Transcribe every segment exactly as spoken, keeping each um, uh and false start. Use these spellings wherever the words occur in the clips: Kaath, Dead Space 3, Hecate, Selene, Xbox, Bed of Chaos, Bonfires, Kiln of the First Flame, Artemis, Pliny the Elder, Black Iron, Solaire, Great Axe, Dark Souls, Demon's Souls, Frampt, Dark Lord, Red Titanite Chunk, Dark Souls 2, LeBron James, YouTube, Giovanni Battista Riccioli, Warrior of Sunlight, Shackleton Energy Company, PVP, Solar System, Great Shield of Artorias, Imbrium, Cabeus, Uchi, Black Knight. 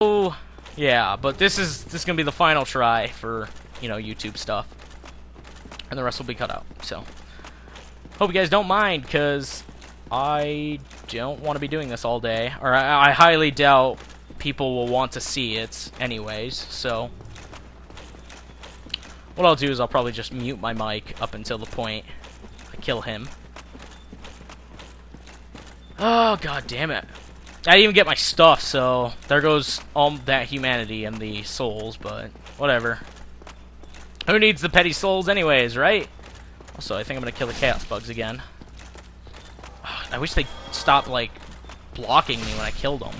So, yeah, but this is this is gonna be the final try for, you know, YouTube stuff, and the rest will be cut out. So, hope you guys don't mind, because I don't want to be doing this all day, or I, I highly doubt people will want to see it anyways, so what I'll do is I'll probably just mute my mic up until the point I kill him. Oh, god damn it. I didn't even get my stuff, so there goes all that humanity and the souls, but whatever. Who needs the petty souls anyways, right? Also, I think I'm going to kill the Kaath bugs again. I wish they stopped, like, blocking me when I killed them.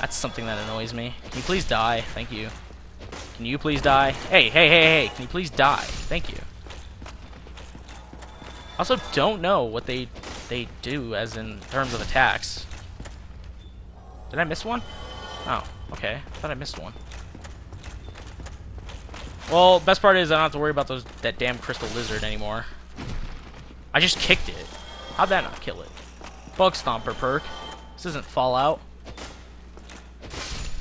That's something that annoys me. Can you please die? Thank you. Can you please die? Hey, hey, hey, hey, can you please die? Thank you. Also, don't know what they they do as in terms of attacks. Did I miss one? Oh, okay. I thought I missed one. Well, best part is I don't have to worry about those that damn crystal lizard anymore. I just kicked it. How'd that not kill it? Bug Stomper perk. This isn't Fallout.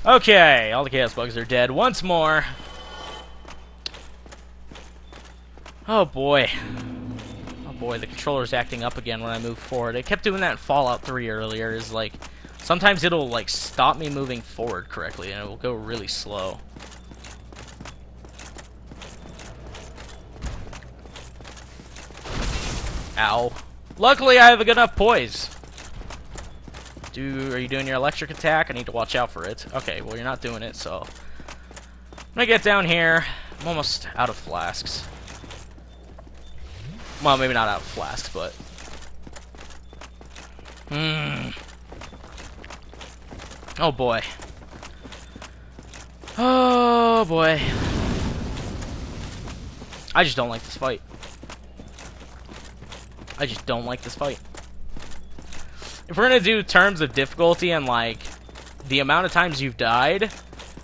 Okay, all the Chaos Bugs are dead once more. Oh boy. Oh boy, the controller's acting up again when I move forward. It kept doing that in Fallout three earlier. Is like, sometimes it'll like stop me moving forward correctly and it will go really slow. Ow. Luckily, I have a good enough poise. Do, are you doing your electric attack? I need to watch out for it. Okay, well, you're not doing it, so I'm gonna get down here. I'm almost out of flasks. Well, maybe not out of flasks, but... Mmm. Oh, boy. Oh, boy. I just don't like this fight. I just don't like this fight. If we're going to do terms of difficulty and, like, the amount of times you've died,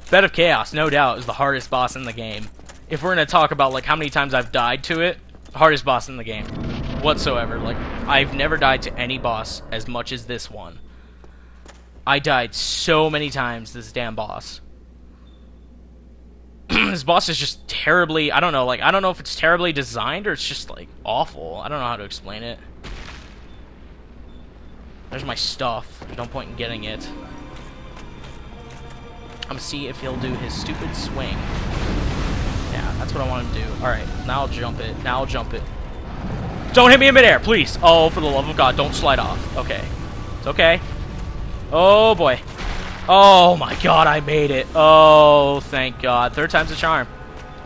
Bed of Chaos, no doubt, is the hardest boss in the game. If we're going to talk about, like, how many times I've died to it, hardest boss in the game whatsoever. Like, I've never died to any boss as much as this one. I died so many times to this damn boss. This boss is just terribly, I don't know, like, I don't know if it's terribly designed or it's just, like, awful. I don't know how to explain it. There's my stuff. There's no point in getting it. I'm gonna see if he'll do his stupid swing. Yeah, that's what I want him to do. Alright, now I'll jump it. Now I'll jump it. Don't hit me in midair, please! Oh, for the love of God, don't slide off. Okay. It's okay. Oh, boy. Oh my god, I made it. Oh, thank god. Third time's a charm.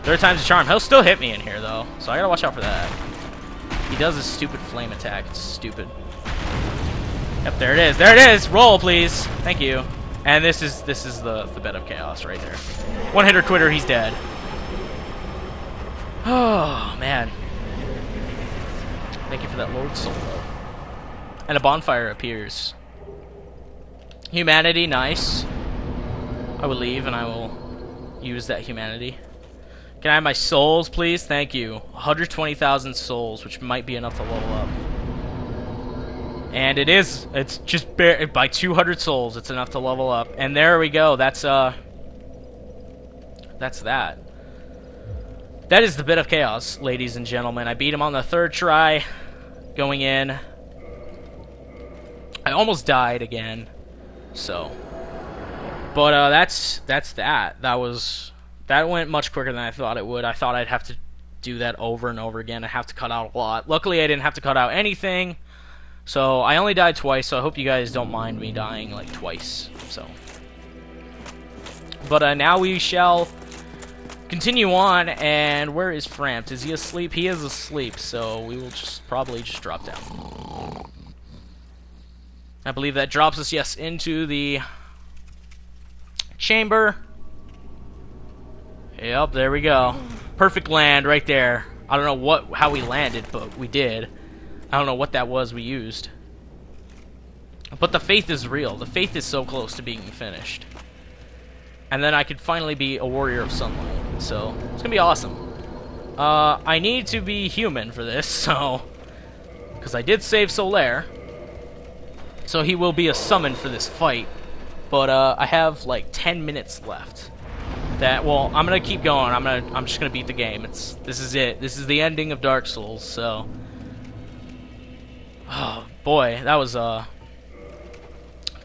Third time's a charm. He'll still hit me in here, though, so I gotta watch out for that. He does his stupid flame attack. It's stupid. Yep, there it is. There it is! Roll, please. Thank you. And this is this is the, the Bed of Chaos right there. One-hitter quitter, he's dead. Oh, man. Thank you for that Lord Soul. And a bonfire appears. Humanity, nice. I will leave and I will use that humanity. Can I have my souls, please? Thank you. one hundred twenty thousand souls, which might be enough to level up. And it is. It's just bare, by two hundred souls, it's enough to level up. And there we go. That's, uh... That's that. That is the Bed of Chaos, ladies and gentlemen. I beat him on the third try. Going in. I almost died again. So, but uh, that's that's that. That was that went much quicker than I thought it would. I thought I'd have to do that over and over again. I have to cut out a lot. Luckily, I didn't have to cut out anything. So I only died twice. So I hope you guys don't mind me dying like twice. So, but uh, now we shall continue on. And where is Frampt? Is he asleep? He is asleep. So we will just probably just drop down. I believe that drops us, yes, into the chamber. Yep, there we go. Perfect land right there. I don't know what how we landed, but we did. I don't know what that was we used. But the faith is real. The faith is so close to being finished. And then I could finally be a Warrior of Sunlight. So, it's going to be awesome. Uh, I need to be human for this, so... Because I did save Solaire. So he will be a summon for this fight. But uh, I have like ten minutes left. That well, I'm gonna keep going. I'm gonna I'm just gonna beat the game. It's this is it. This is the ending of Dark Souls. So, oh boy, that was uh,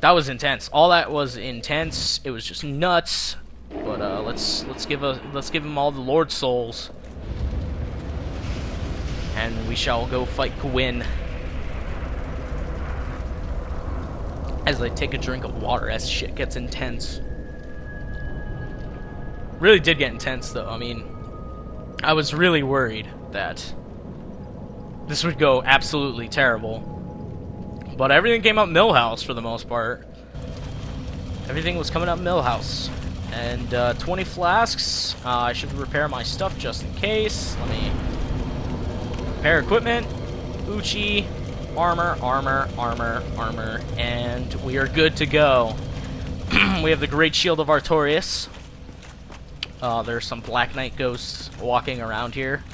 that was intense. All that was intense. It was just nuts. But uh, let's let's give a let's give him all the Lord Souls, and we shall go fight Gwyn. As I take a drink of water, as shit gets intense. Really did get intense, though. I mean, I was really worried that this would go absolutely terrible. But everything came out Millhouse for the most part. Everything was coming out Millhouse. And uh, twenty flasks. Uh, I should repair my stuff just in case. Let me repair equipment. Uchi. Armor, armor, armor, armor. And we are good to go. We have the Great Shield of Artorias. Uh, there's some Black Knight ghosts walking around here.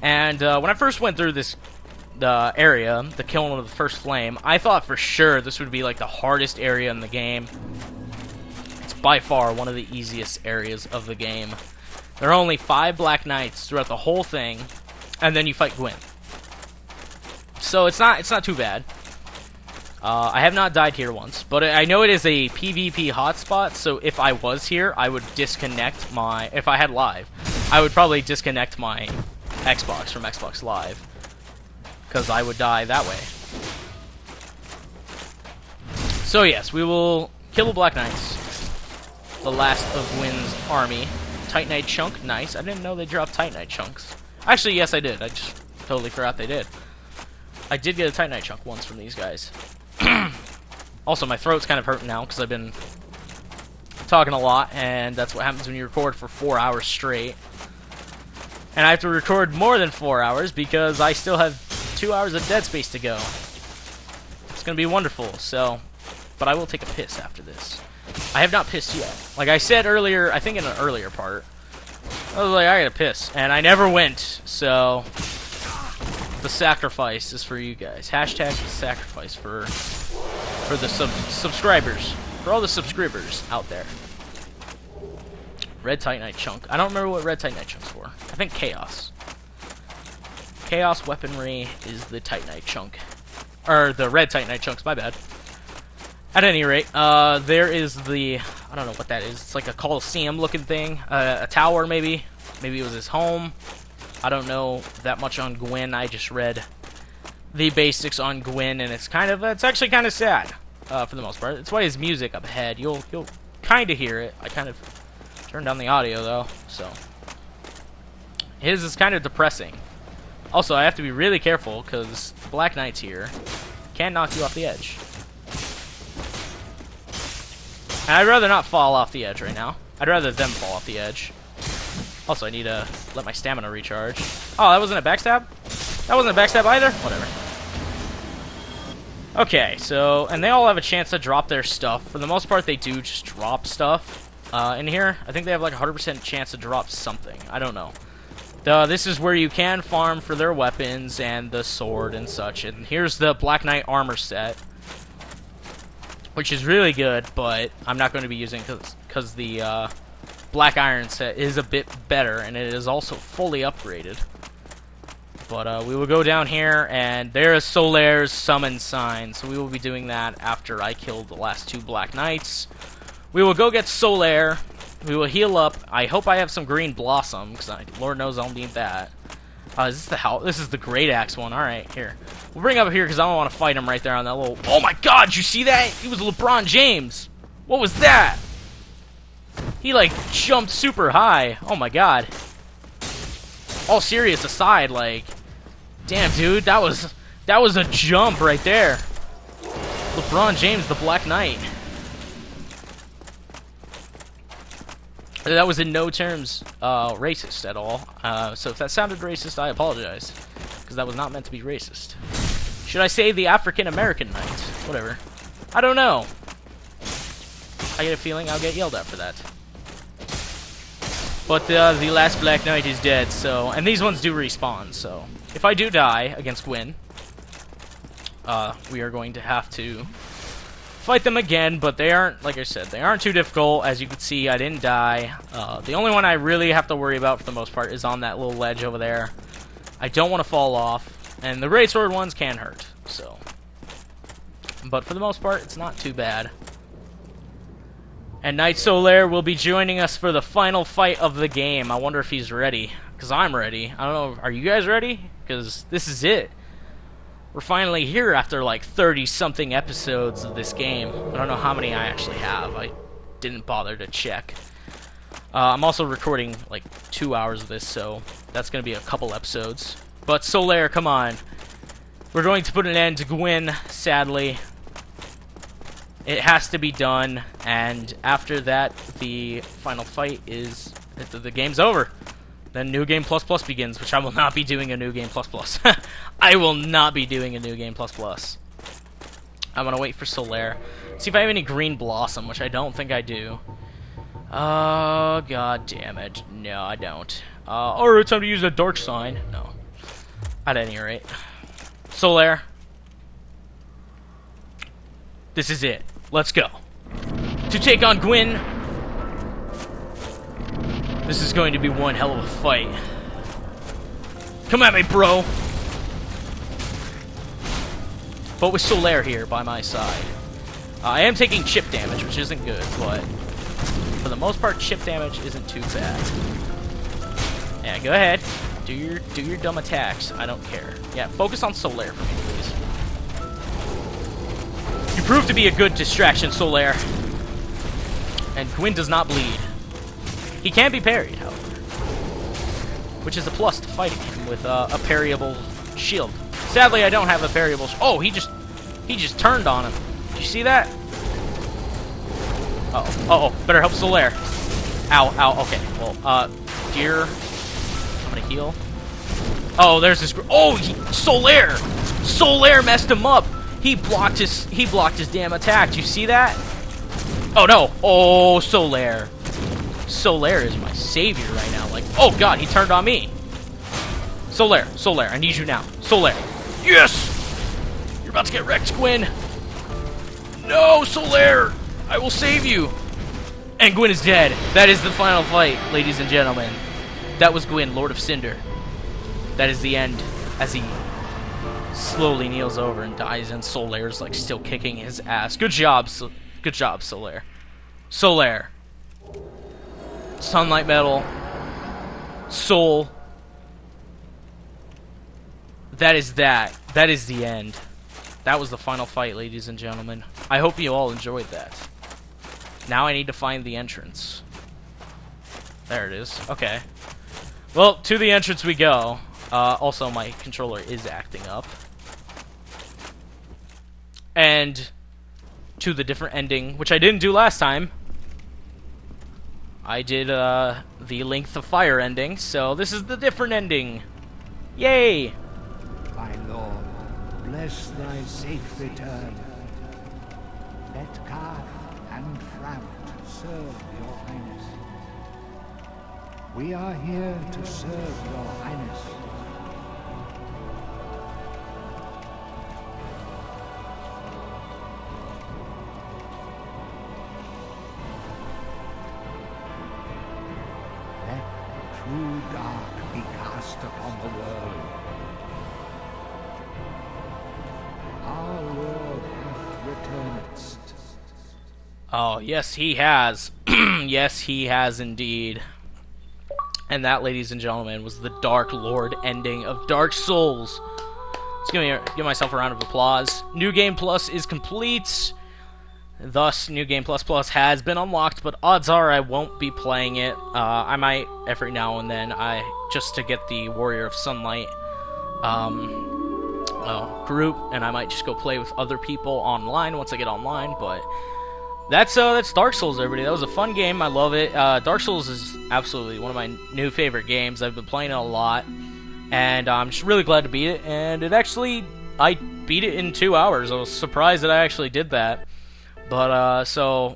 And uh, when I first went through this uh, area, the Kiln of the First Flame, I thought for sure this would be like the hardest area in the game. It's by far one of the easiest areas of the game. There are only five Black Knights throughout the whole thing, and then you fight Gwyn. So it's not it's not too bad. Uh, I have not died here once, but I know it is a PvP hotspot, so if I was here, I would disconnect my... If I had live, I would probably disconnect my Xbox from Xbox Live, because I would die that way. So yes, we will kill the Black Knights. The last of Gwyn's army. Titanite Chunk, nice. I didn't know they dropped Titanite Chunks. Actually, yes, I did. I just totally forgot they did. I did get a Titanite Chunk once from these guys. Also, my throat's kind of hurting now because I've been talking a lot, and that's what happens when you record for four hours straight. And I have to record more than four hours because I still have two hours of Dead Space to go. It's going to be wonderful, so... But I will take a piss after this. I have not pissed yet. Like I said earlier, I think in an earlier part, I was like, I gotta piss. And I never went, so... The sacrifice is for you guys. Hashtag the sacrifice for... For the sub subscribers. For all the subscribers out there. Red Titanite Chunk. I don't remember what Red Titanite Chunk's for. I think Chaos. Chaos Weaponry is the Titanite Chunk. Or the Red Titanite Chunks, my bad. At any rate, uh, there is the... I don't know what that is. It's like a Colosseum looking thing. Uh, a tower, maybe. Maybe it was his home. I don't know that much on Gwyn. I just read... the basics on Gwyn, and it's kind of uh, it's actually kind of sad uh, for the most part. That's why his music up ahead, you'll you'll kind of hear it. I kind of turned down the audio though, so his is kind of depressing. Also, I have to be really careful because Black Knights here can knock you off the edge, and I'd rather not fall off the edge right now. I'd rather them fall off the edge. Also, I need to let my stamina recharge. Oh, that wasn't a backstab. That wasn't a backstab either? Whatever. Okay, so... And they all have a chance to drop their stuff. For the most part, they do just drop stuff uh, in here. I think they have like a one hundred percent chance to drop something. I don't know. The, this is where you can farm for their weapons and the sword and such. And here's the Black Knight armor set, which is really good, but I'm not going to be using it because the uh, Black Iron set is a bit better, and it is also fully upgraded. But uh, we will go down here, and there is Solaire's summon sign. So we will be doing that after I kill the last two Black Knights. We will go get Solaire. We will heal up. I hope I have some green blossom, because Lord knows I'll need that. Uh, is this the hell? This is the Great Axe one. All right, here. We'll bring up here because I don't want to fight him right there on that little. Oh my God! You see that? He was LeBron James. What was that? He like jumped super high. Oh my God. All serious aside, like. Damn, dude, that was that was a jump right there. LeBron James, the Black Knight. That was in no terms uh, racist at all. Uh, so if that sounded racist, I apologize, because that was not meant to be racist. Should I say the African American Knight? Whatever. I don't know. I get a feeling I'll get yelled at for that. But uh, the last Black Knight is dead, so... And these ones do respawn, so... If I do die against Gwyn, uh, we are going to have to fight them again, but they aren't, like I said, they aren't too difficult. As you can see, I didn't die. Uh, the only one I really have to worry about for the most part is on that little ledge over there. I don't want to fall off, and the raid sword ones can hurt, so. But for the most part, it's not too bad. And Knight Solaire will be joining us for the final fight of the game. I wonder if he's ready, because I'm ready. I don't know, are you guys ready? Because this is it. We're finally here after like thirty something episodes of this game. I don't know how many I actually have. I didn't bother to check. Uh, I'm also recording like two hours of this, so that's going to be a couple episodes. But Solaire, come on. We're going to put an end to Gwyn, sadly. It has to be done, and after that, the final fight is... the game's over. Then New Game Plus Plus begins, which I will not be doing a New Game Plus Plus. I will not be doing a New Game Plus Plus. I'm gonna wait for Solaire. See if I have any Green Blossom, which I don't think I do. Oh, god damn it. No, I don't. Uh, or it's time to use a Dark Sign. No. At any rate. Solaire. This is it. Let's go. To take on Gwyn. This is going to be one hell of a fight. Come at me, bro! But with Solaire here by my side. Uh, I am taking chip damage, which isn't good, but for the most part, chip damage isn't too bad. Yeah, go ahead. Do your, do your dumb attacks. I don't care. Yeah, focus on Solaire for me, please. You prove to be a good distraction, Solaire. And Gwyn does not bleed. He can be parried, however, which is a plus to fighting him with uh, a parryable shield. Sadly, I don't have a parryable shield. Oh, he just, he just turned on him. Did you see that? Uh-oh, uh-oh, better help Solaire. Ow, ow, okay, well, uh, dear, I'm gonna heal. Oh, there's this, oh, he, Solaire! Solaire messed him up! He blocked his, he blocked his damn attack, do you see that? Oh, no, oh, Solaire. Solaire is my savior right now. Like, oh god, he turned on me. Solaire, Solaire, I need you now. Solaire. Yes! You're about to get wrecked, Gwyn. No, Solaire! I will save you. And Gwyn is dead. That is the final fight, ladies and gentlemen. That was Gwyn, Lord of Cinder. That is the end as he slowly kneels over and dies, and Solaire's like still kicking his ass. Good job, so good job, Solaire. Solaire. Sunlight Metal, Soul. That is that. That is the end. That was the final fight, ladies and gentlemen. I hope you all enjoyed that. Now I need to find the entrance. There it is. Okay. Well, to the entrance we go. Uh, also, my controller is acting up. And to the different ending, which I didn't do last time. I did uh, the Length of Fire ending, so this is the different ending. Yay! My lord, bless thy safe return. Let Kaath and Frampt serve your highness. We are here to serve your highness. True dark be cast upon the world. Our Lord hath returned. Oh, yes, he has. Yes, he has indeed. And that, ladies and gentlemen, was the Dark Lord ending of Dark Souls. Let's give, me, give myself a round of applause. New Game Plus is complete. Thus, New Game Plus Plus has been unlocked, but odds are I won't be playing it. Uh, I might every now and then, I just to get the Warrior of Sunlight um, uh, group, and I might just go play with other people online once I get online. But that's uh, that's Dark Souls, everybody. That was a fun game. I love it. Uh, Dark Souls is absolutely one of my new favorite games. I've been playing it a lot, and I'm just really glad to beat it. And it actually, I beat it in two hours. I was surprised that I actually did that. But, uh, so,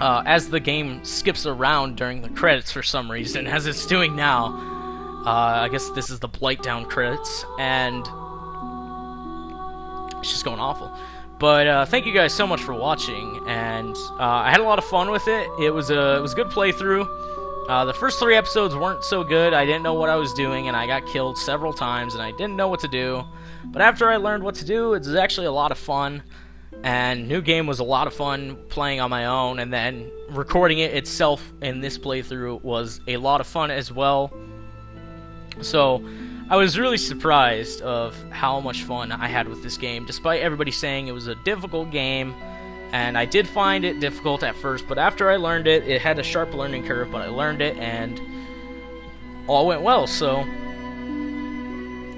uh, as the game skips around during the credits for some reason, as it's doing now, uh, I guess this is the Blightdown credits, and it's just going awful. But uh, thank you guys so much for watching, and uh, I had a lot of fun with it. It was a it was a good playthrough. Uh, the first three episodes weren't so good. I didn't know what I was doing, and I got killed several times, and I didn't know what to do. But after I learned what to do, it was actually a lot of fun, and new game was a lot of fun playing on my own, and then recording it itself in this playthrough was a lot of fun as well. So I was really surprised of how much fun I had with this game, despite everybody saying it was a difficult game. And I did find it difficult at first, but after I learned it, it had a sharp learning curve, but I learned it, and all went well, so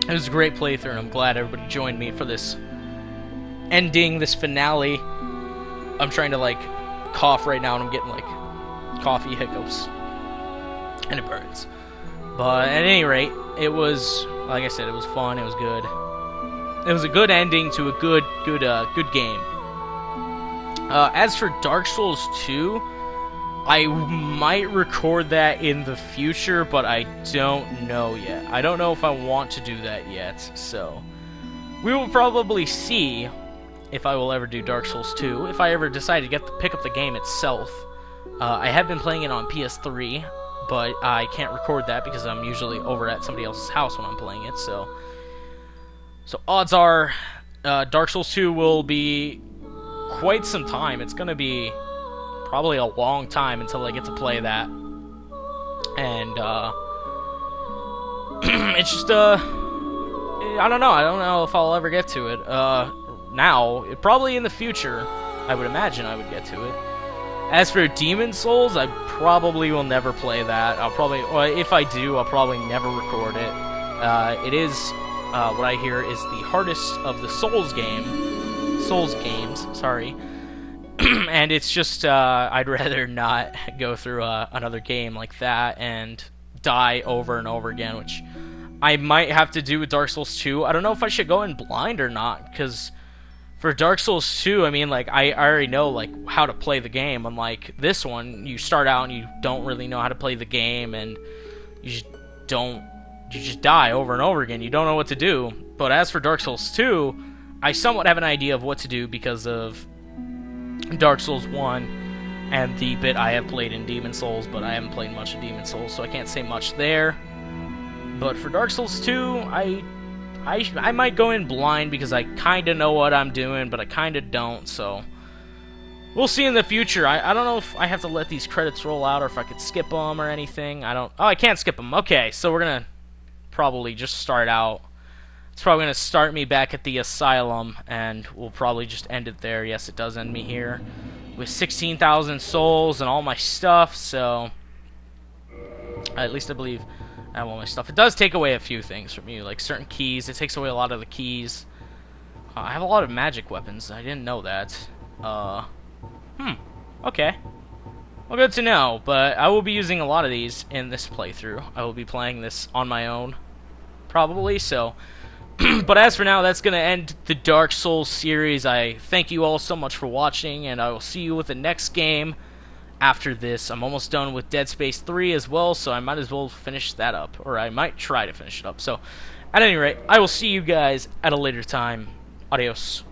it was a great playthrough, and I'm glad everybody joined me for this ending, this finale. I'm trying to, like, cough right now, and I'm getting, like, coffee hiccups, and it burns. But at any rate, it was, like I said, it was fun, it was good. It was a good ending to a good, good, uh, good game. Uh, as for Dark Souls two, I might record that in the future, but I don't know yet. I don't know if I want to do that yet, so we will probably see if I will ever do Dark Souls two, if I ever decide to get the, pick up the game itself. Uh, I have been playing it on P S three, but I can't record that because I'm usually over at somebody else's house when I'm playing it, so... So odds are uh, Dark Souls two will be... quite some time. It's gonna be probably a long time until I get to play that, and uh, it's just uh, I don't know. I don't know if I'll ever get to it. Uh, now, it, probably in the future, I would imagine I would get to it. As for Demon's Souls, I probably will never play that. I'll probably, well, if I do, I'll probably never record it. Uh, it is uh, what I hear is the hardest of the Souls game. Souls games, sorry. And it's just, uh, I'd rather not go through uh, another game like that and die over and over again, which I might have to do with Dark Souls two. I don't know if I should go in blind or not, because for Dark Souls two, I mean, like, I, I already know, like, how to play the game. Unlike this one, you start out and you don't really know how to play the game, and you just don't, you just die over and over again. You don't know what to do. But as for Dark Souls two, I somewhat have an idea of what to do because of Dark Souls one and the bit I have played in Demon's Souls, but I haven't played much in Demon's Souls, so I can't say much there. But for Dark Souls two, I, I, I might go in blind because I kind of know what I'm doing, but I kind of don't, so... We'll see in the future. I, I don't know if I have to let these credits roll out or if I could skip them or anything. I don't... Oh, I can't skip them. Okay, so we're gonna probably just start out. It's probably going to start me back at the asylum, and we'll probably just end it there. Yes, it does end me here with sixteen thousand souls and all my stuff, so... At least I believe I have all my stuff. It does take away a few things from you, like certain keys. It takes away a lot of the keys. Uh, I have a lot of magic weapons. I didn't know that. Uh, hmm. Okay. Well, good to know, but I will be using a lot of these in this playthrough. I will be playing this on my own, probably, so... But as for now, that's going to end the Dark Souls series. I thank you all so much for watching, and I will see you with the next game after this. I'm almost done with Dead Space three as well, so I might as well finish that up, or I might try to finish it up. So, at any rate, I will see you guys at a later time. Adios.